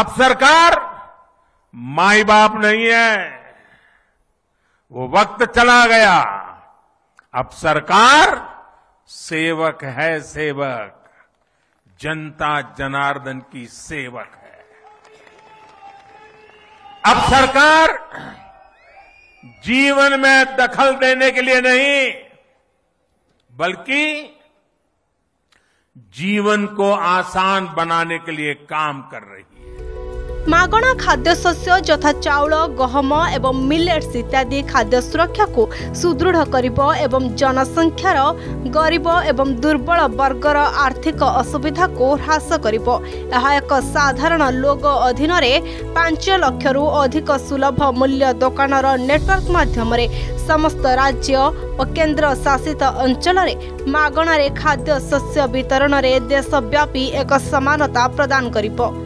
अब सरकार माई बाप नहीं है, वो वक्त चला गया। अब सरकार सेवक है, सेवक जनता जनार्दन की सेवक है। अब सरकार जीवन में दखल देने के लिए नहीं, बल्कि जीवन को आसान बनाने के लिए काम कर रही है। मागणा खाद्यशस्य यथा चाउल गहम एवं मिलेट्स इत्यादि खाद्य सुरक्षा को सुदृढ़ करिब एवं जनसंख्यार गरीब एवं दुर्बल वर्गर आर्थिक असुविधा को ह्रास करिब। यह एक साधारण लोगो अधीन 5 लाख रु अधिक सुलभ मूल्य दुकानर नेटवर्क माध्यम समस्त राज्य और केन्द्र शासित अंचल मागणार खाद्यशस्य वितरण में देशव्यापी एक समानता प्रदान करिब।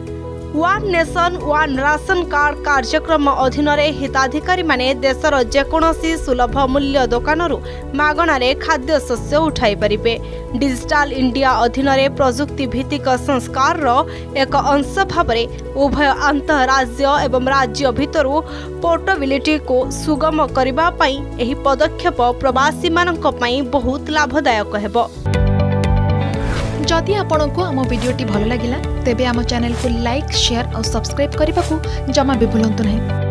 One nation one ration card कार्यक्रम अधीन हिताधिकारी माने देशर जेकोसी सुलभ मूल्य दुकान मागणार खाद्य शस्य उठाई पारे। डिजिटाल इंडिया अधीन प्रजुक्ति भित्तिक संस्कार एक अंश भाव उभय आंतराज्य एवं राज्य भितरु पोर्टेबिलिटी को सुगम करबा पई एही पदक्षेप प्रवासी मानक पई बहुत लाभदायक हेबो। जदि आपंक आम भिडियोटी भल लगा तेब आम चैनल को लाइक, शेयर और सब्सक्राइब करने को जमा भी भूलु नहीं।